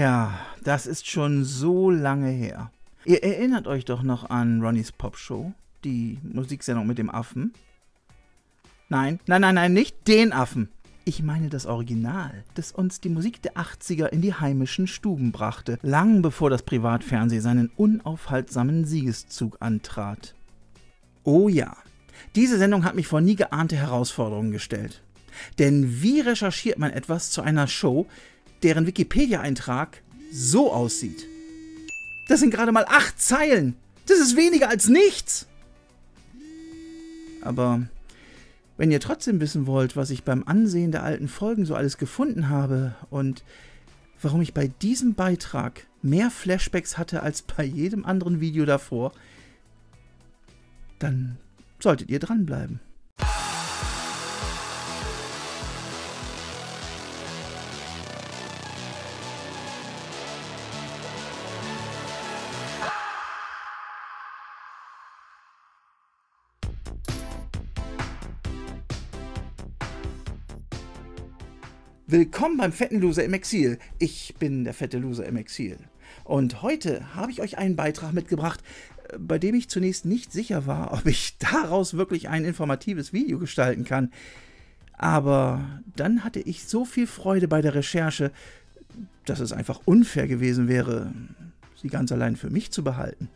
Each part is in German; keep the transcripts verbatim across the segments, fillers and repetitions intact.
Ja, das ist schon so lange her. Ihr erinnert euch doch noch an Ronny's Pop Show, die Musiksendung mit dem Affen. Nein, nein, nein, nein, nicht den Affen. Ich meine das Original, das uns die Musik der achtziger in die heimischen Stuben brachte, lang bevor das Privatfernsehen seinen unaufhaltsamen Siegeszug antrat. Oh ja, diese Sendung hat mich vor nie geahnte Herausforderungen gestellt. Denn wie recherchiert man etwas zu einer Show, deren Wikipedia-Eintrag so aussieht? Das sind gerade mal acht Zeilen! Das ist weniger als nichts! Aber wenn ihr trotzdem wissen wollt, was ich beim Ansehen der alten Folgen so alles gefunden habe und warum ich bei diesem Beitrag mehr Flashbacks hatte als bei jedem anderen Video davor, dann solltet ihr dranbleiben. Willkommen beim fetten Loser im Exil. Ich bin der fette Loser im Exil. Und heute habe ich euch einen Beitrag mitgebracht, bei dem ich zunächst nicht sicher war, ob ich daraus wirklich ein informatives Video gestalten kann. Aber dann hatte ich so viel Freude bei der Recherche, dass es einfach unfair gewesen wäre, sie ganz allein für mich zu behalten.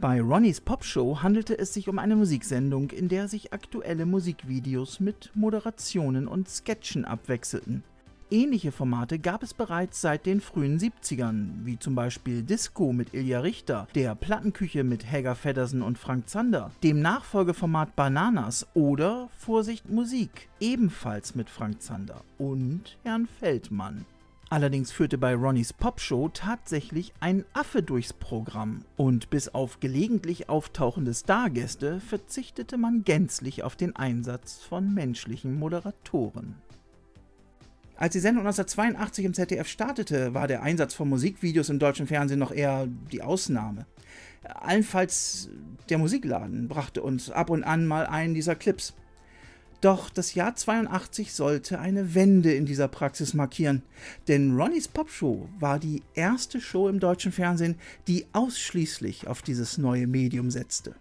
Bei Ronny's Pop Show handelte es sich um eine Musiksendung, in der sich aktuelle Musikvideos mit Moderationen und Sketchen abwechselten. Ähnliche Formate gab es bereits seit den frühen siebzigern, wie zum Beispiel Disco mit Ilja Richter, der Plattenküche mit Helga Feddersen und Frank Zander, dem Nachfolgeformat Bananas oder Vorsicht Musik, ebenfalls mit Frank Zander und Herrn Feldmann. Allerdings führte bei Ronny's Pop Show tatsächlich ein Affe durchs Programm und bis auf gelegentlich auftauchende Stargäste verzichtete man gänzlich auf den Einsatz von menschlichen Moderatoren. Als die Sendung neunzehnhundertzweiundachtzig im Z D F startete, war der Einsatz von Musikvideos im deutschen Fernsehen noch eher die Ausnahme. Allenfalls der Musikladen brachte uns ab und an mal einen dieser Clips. Doch das Jahr zweiundachtzig sollte eine Wende in dieser Praxis markieren, denn Ronny's Pop Show war die erste Show im deutschen Fernsehen, die ausschließlich auf dieses neue Medium setzte.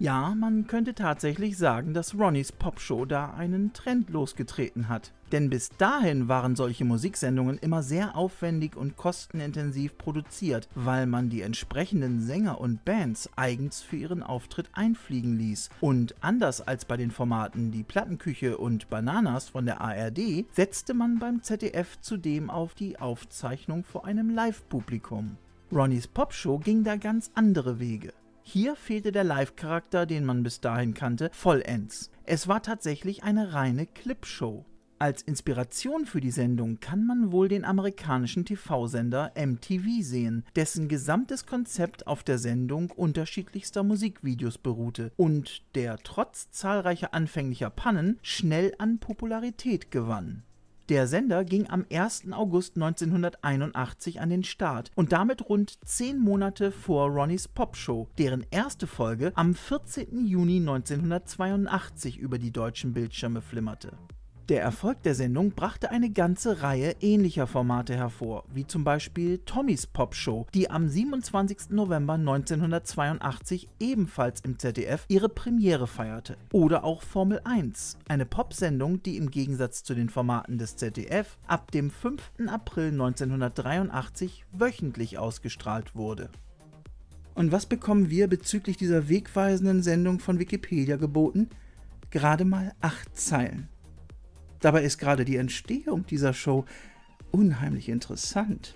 Ja, man könnte tatsächlich sagen, dass Ronny's Pop Show da einen Trend losgetreten hat. Denn bis dahin waren solche Musiksendungen immer sehr aufwendig und kostenintensiv produziert, weil man die entsprechenden Sänger und Bands eigens für ihren Auftritt einfliegen ließ. Und anders als bei den Formaten Die Plattenküche und Bananas von der A R D, setzte man beim Z D F zudem auf die Aufzeichnung vor einem Live-Publikum. Ronny's Pop Show ging da ganz andere Wege. Hier fehlte der Live-Charakter, den man bis dahin kannte, vollends. Es war tatsächlich eine reine Clipshow. Als Inspiration für die Sendung kann man wohl den amerikanischen T V-Sender M T V sehen, dessen gesamtes Konzept auf der Sendung unterschiedlichster Musikvideos beruhte und der trotz zahlreicher anfänglicher Pannen schnell an Popularität gewann. Der Sender ging am ersten August neunzehnhunderteinundachtzig an den Start und damit rund zehn Monate vor Ronny's Pop Show, deren erste Folge am vierzehnten Juni neunzehnhundertzweiundachtzig über die deutschen Bildschirme flimmerte. Der Erfolg der Sendung brachte eine ganze Reihe ähnlicher Formate hervor, wie zum Beispiel Tommy's Pop Show, die am siebenundzwanzigsten November neunzehnhundertzweiundachtzig ebenfalls im Z D F ihre Premiere feierte. Oder auch Formel eins, eine Popsendung, die im Gegensatz zu den Formaten des Z D F ab dem fünften April neunzehnhundertdreiundachtzig wöchentlich ausgestrahlt wurde. Und was bekommen wir bezüglich dieser wegweisenden Sendung von Wikipedia geboten? Gerade mal acht Zeilen. Dabei ist gerade die Entstehung dieser Show unheimlich interessant.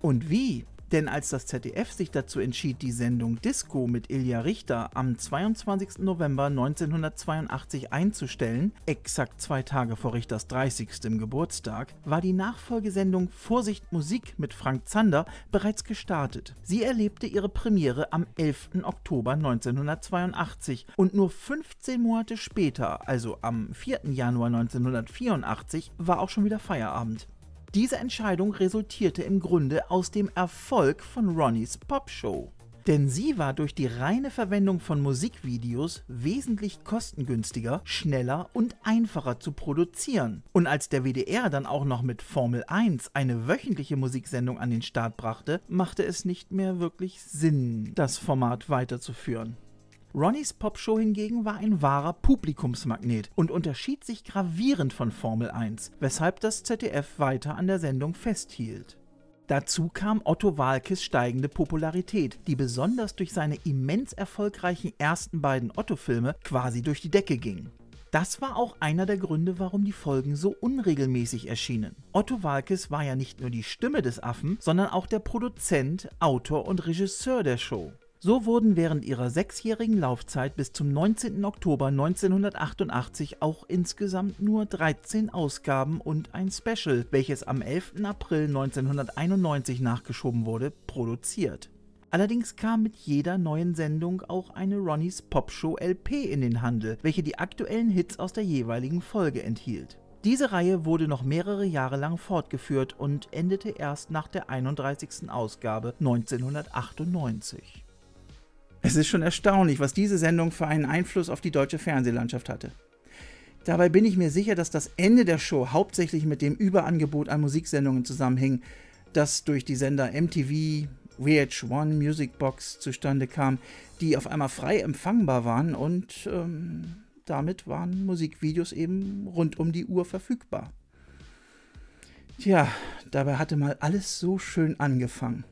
Und wie? Denn als das Z D F sich dazu entschied, die Sendung Disco mit Ilja Richter am zweiundzwanzigsten November neunzehnhundertzweiundachtzig einzustellen, exakt zwei Tage vor Richters dreißigsten Geburtstag, war die Nachfolgesendung Vorsicht Musik mit Frank Zander bereits gestartet. Sie erlebte ihre Premiere am elften Oktober neunzehnhundertzweiundachtzig und nur fünfzehn Monate später, also am vierten Januar neunzehnhundertvierundachtzig, war auch schon wieder Feierabend. Diese Entscheidung resultierte im Grunde aus dem Erfolg von Ronny's Pop Show. Denn sie war durch die reine Verwendung von Musikvideos wesentlich kostengünstiger, schneller und einfacher zu produzieren. Und als der W D R dann auch noch mit Formel eins eine wöchentliche Musiksendung an den Start brachte, machte es nicht mehr wirklich Sinn, das Format weiterzuführen. Ronny's Pop Show hingegen war ein wahrer Publikumsmagnet und unterschied sich gravierend von Formel eins, weshalb das Z D F weiter an der Sendung festhielt. Dazu kam Otto Waalkes steigende Popularität, die besonders durch seine immens erfolgreichen ersten beiden Otto-Filme quasi durch die Decke ging. Das war auch einer der Gründe, warum die Folgen so unregelmäßig erschienen. Otto Waalkes war ja nicht nur die Stimme des Affen, sondern auch der Produzent, Autor und Regisseur der Show. So wurden während ihrer sechsjährigen Laufzeit bis zum neunzehnten Oktober neunzehnhundertachtundachtzig auch insgesamt nur dreizehn Ausgaben und ein Special, welches am elften April neunzehnhunderteinundneunzig nachgeschoben wurde, produziert. Allerdings kam mit jeder neuen Sendung auch eine Ronny's Pop Show L P in den Handel, welche die aktuellen Hits aus der jeweiligen Folge enthielt. Diese Reihe wurde noch mehrere Jahre lang fortgeführt und endete erst nach der einunddreißigsten Ausgabe neunzehnhundertachtundneunzig. Es ist schon erstaunlich, was diese Sendung für einen Einfluss auf die deutsche Fernsehlandschaft hatte. Dabei bin ich mir sicher, dass das Ende der Show hauptsächlich mit dem Überangebot an Musiksendungen zusammenhing, das durch die Sender M T V, W H eins Music Box zustande kam, die auf einmal frei empfangbar waren und ähm, damit waren Musikvideos eben rund um die Uhr verfügbar. Tja, dabei hatte mal alles so schön angefangen.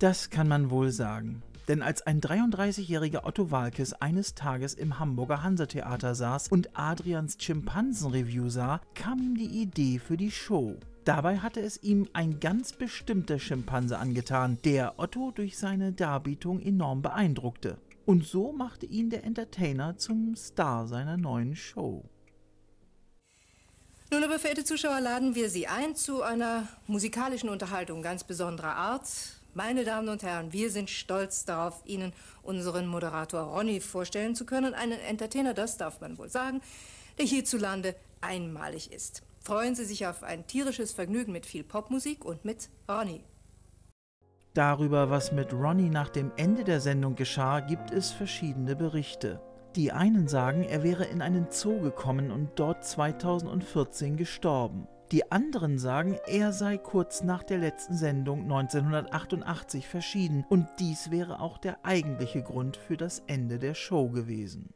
Das kann man wohl sagen. Denn als ein dreiunddreißigjähriger Otto Waalkes eines Tages im Hamburger Hansa-Theater saß und Adrians Schimpansen-Review sah, kam ihm die Idee für die Show. Dabei hatte es ihm ein ganz bestimmter Schimpanse angetan, der Otto durch seine Darbietung enorm beeindruckte. Und so machte ihn der Entertainer zum Star seiner neuen Show. Nun aber, verehrte Zuschauer, laden wir Sie ein zu einer musikalischen Unterhaltung ganz besonderer Art. Meine Damen und Herren, wir sind stolz darauf, Ihnen unseren Moderator Ronny vorstellen zu können. Einen Entertainer, das darf man wohl sagen, der hierzulande einmalig ist. Freuen Sie sich auf ein tierisches Vergnügen mit viel Popmusik und mit Ronny. Darüber, was mit Ronny nach dem Ende der Sendung geschah, gibt es verschiedene Berichte. Die einen sagen, er wäre in einen Zoo gekommen und dort zweitausendvierzehn gestorben. Die anderen sagen, er sei kurz nach der letzten Sendung neunzehnhundertachtundachtzig verschieden und dies wäre auch der eigentliche Grund für das Ende der Show gewesen.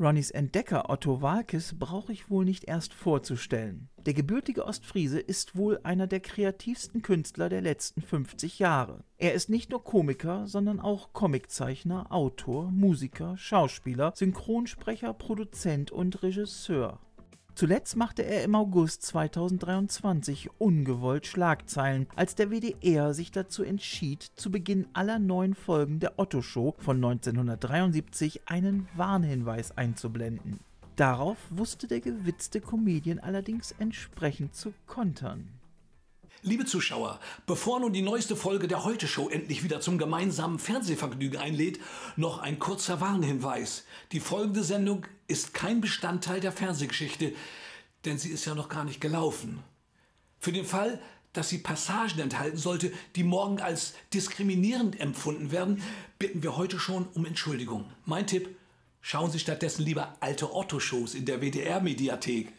Ronnys Entdecker Otto Waalkes brauche ich wohl nicht erst vorzustellen. Der gebürtige Ostfriese ist wohl einer der kreativsten Künstler der letzten fünfzig Jahre. Er ist nicht nur Komiker, sondern auch Comiczeichner, Autor, Musiker, Schauspieler, Synchronsprecher, Produzent und Regisseur. Zuletzt machte er im August zweitausenddreiundzwanzig ungewollt Schlagzeilen, als der W D R sich dazu entschied, zu Beginn aller neuen Folgen der Otto-Show von neunzehnhundertdreiundsiebzig einen Warnhinweis einzublenden. Darauf wusste der gewitzte Comedian allerdings entsprechend zu kontern. Liebe Zuschauer, bevor nun die neueste Folge der Heute-Show endlich wieder zum gemeinsamen Fernsehvergnügen einlädt, noch ein kurzer Warnhinweis. Die folgende Sendung ist kein Bestandteil der Fernsehgeschichte, denn sie ist ja noch gar nicht gelaufen. Für den Fall, dass sie Passagen enthalten sollte, die morgen als diskriminierend empfunden werden, bitten wir heute schon um Entschuldigung. Mein Tipp, schauen Sie stattdessen lieber alte Otto-Shows in der W D R-Mediathek.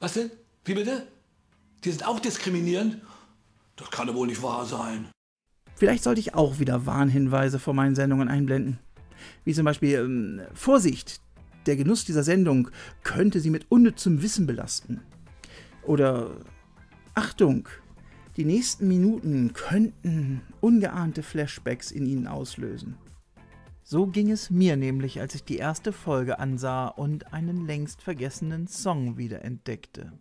Was denn? Wie bitte? Die sind auch diskriminierend? Das kann doch wohl nicht wahr sein. Vielleicht sollte ich auch wieder Warnhinweise vor meinen Sendungen einblenden. Wie zum Beispiel, ähm, Vorsicht, der Genuss dieser Sendung könnte Sie mit unnützem Wissen belasten. Oder, Achtung, die nächsten Minuten könnten ungeahnte Flashbacks in Ihnen auslösen. So ging es mir nämlich, als ich die erste Folge ansah und einen längst vergessenen Song wiederentdeckte.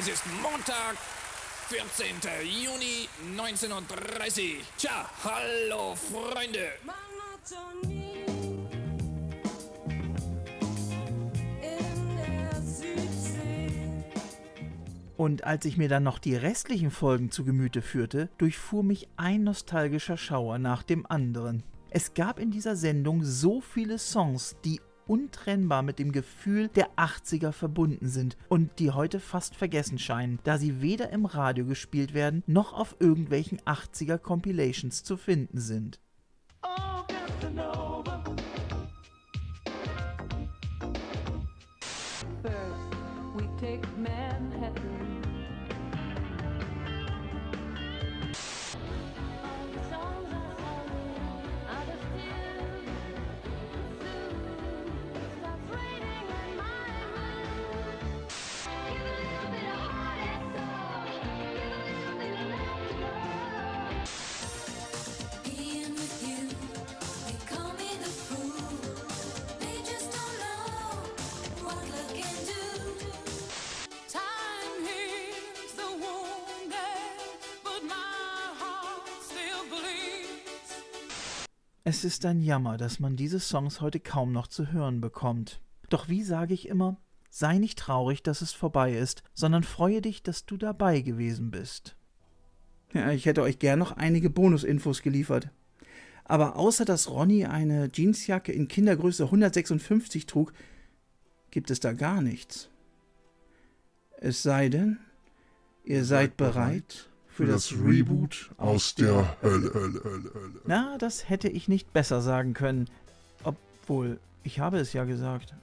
Es ist Montag, vierzehnten Juni neunzehnhundertdreißig. Tja, hallo Freunde! Monotonie in der Südsee. Und als ich mir dann noch die restlichen Folgen zu Gemüte führte, durchfuhr mich ein nostalgischer Schauer nach dem anderen. Es gab in dieser Sendung so viele Songs, die untrennbar mit dem Gefühl der achtziger verbunden sind und die heute fast vergessen scheinen, da sie weder im Radio gespielt werden, noch auf irgendwelchen achtziger-Compilations zu finden sind. Oh, es ist ein Jammer, dass man diese Songs heute kaum noch zu hören bekommt. Doch wie sage ich immer, sei nicht traurig, dass es vorbei ist, sondern freue dich, dass du dabei gewesen bist. Ja, ich hätte euch gern noch einige Bonusinfos geliefert. Aber außer dass Ronny eine Jeansjacke in Kindergröße hundertsechsundfünfzig trug, gibt es da gar nichts. Es sei denn, ihr seid bereit... Für das Reboot aus der Hölle, Hölle, Hölle, Hölle. Na, das hätte ich nicht besser sagen können. Obwohl, ich habe es ja gesagt.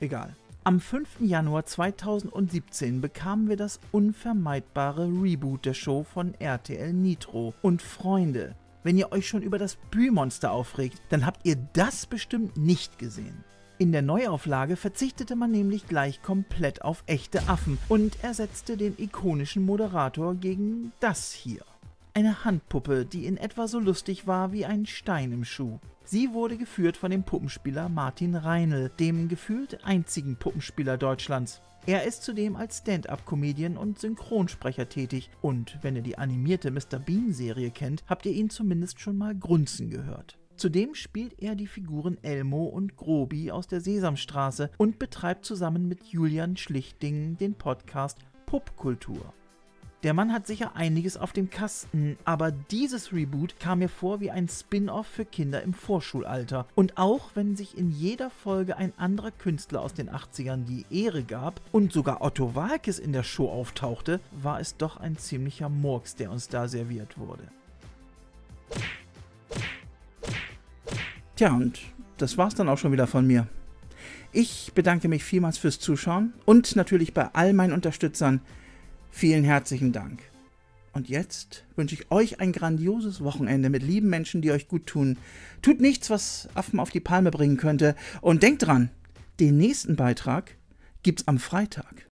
Egal. Am fünften Januar zweitausendsiebzehn bekamen wir das unvermeidbare Reboot der Show von R T L Nitro. Und Freunde, wenn ihr euch schon über das Bühnenmonster aufregt, dann habt ihr das bestimmt nicht gesehen. In der Neuauflage verzichtete man nämlich gleich komplett auf echte Affen und ersetzte den ikonischen Moderator gegen das hier. Eine Handpuppe, die in etwa so lustig war wie ein Stein im Schuh. Sie wurde geführt von dem Puppenspieler Martin Reinl, dem gefühlt einzigen Puppenspieler Deutschlands. Er ist zudem als Stand-up-Comedian und Synchronsprecher tätig und wenn ihr die animierte Mister Bean-Serie kennt, habt ihr ihn zumindest schon mal grunzen gehört. Zudem spielt er die Figuren Elmo und Grobi aus der Sesamstraße und betreibt zusammen mit Julian Schlichting den Podcast Popkultur. Der Mann hat sicher einiges auf dem Kasten, aber dieses Reboot kam mir vor wie ein Spin-off für Kinder im Vorschulalter. Und auch wenn sich in jeder Folge ein anderer Künstler aus den achtzigern die Ehre gab und sogar Otto Waalkes in der Show auftauchte, war es doch ein ziemlicher Murks, der uns da serviert wurde. Tja, und das war's dann auch schon wieder von mir. Ich bedanke mich vielmals fürs Zuschauen und natürlich bei all meinen Unterstützern vielen herzlichen Dank. Und jetzt wünsche ich euch ein grandioses Wochenende mit lieben Menschen, die euch gut tun. Tut nichts, was Affen auf die Palme bringen könnte. Und denkt dran, den nächsten Beitrag gibt's am Freitag.